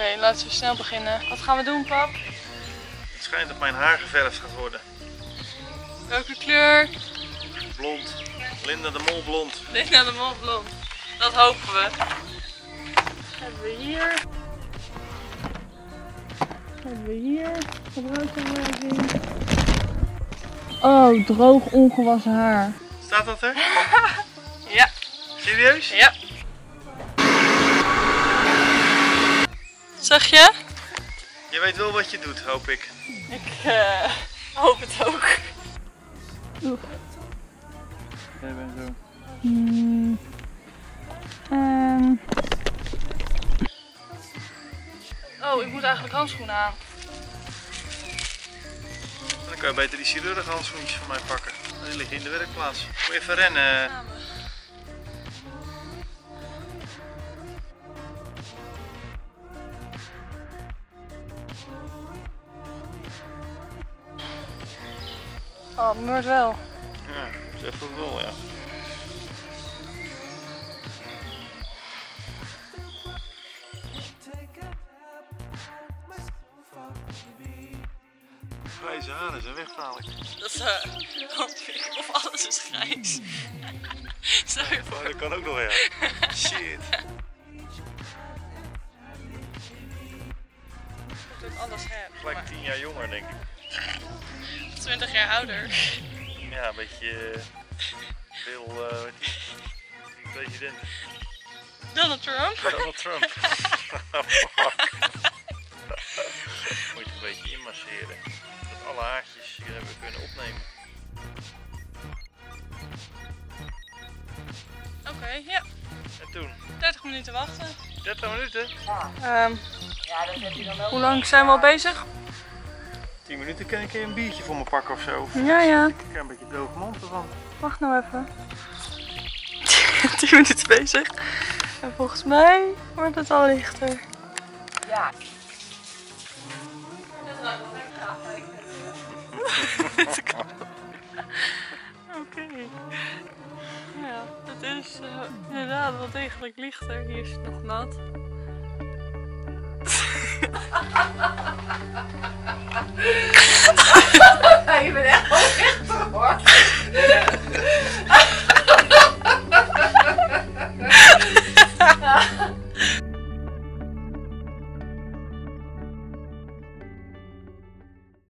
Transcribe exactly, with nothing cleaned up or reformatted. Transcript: Oké, okay, laten we snel beginnen. Wat gaan we doen, pap? Het schijnt dat mijn haar geverfd gaat worden. Welke kleur? Blond. Linda de Mol blond. Linda de Mol blond. Dat hopen we. Wat hebben we hier? Wat hebben we hier? Gebruiksaanwijzing. Oh, droog ongewassen haar. Staat dat er? Ja. Serieus? Ja. Zeg je? Je weet wel wat je doet, hoop ik. Ik uh, hoop het ook. Oef. Jij bent zo. Hmm. Um. Oh, ik moet eigenlijk handschoenen aan. Dan kan je beter die chirurg handschoentjes van mij pakken. Die liggen in de werkplaats. Moet je even rennen. Oh, het meurt wel. Ja, zeg dat wel, ja. Grijze haren zijn weg, dadelijk. Dat is uh, ontwikkel of alles is grijs. Stel je voor. Dat kan ook nog, ja. Shit. Ik moet alles hebben. Gelijk tien jaar jonger, denk ik. twintig jaar ouder. Ja, een beetje veel uh, president. Donald Trump. Donald Trump. Moet je een beetje inmasseren. Dat alle haartjes hier hebben kunnen opnemen. Oké, okay, ja. En toen? dertig minuten wachten. dertig minuten? Ja. Um, ja, dat heb je dan ook. Hoe lang zijn we al bezig? tien minuten kan ik een biertje voor me pakken of zo. Ja, ja. Ik heb een beetje droge mond ervan. Wacht nou even. tien minuten bezig. En volgens mij wordt het al lichter. Ja. Oké. Okay. Ja, het is uh, inderdaad wel degelijk lichter. Hier is het nog nat.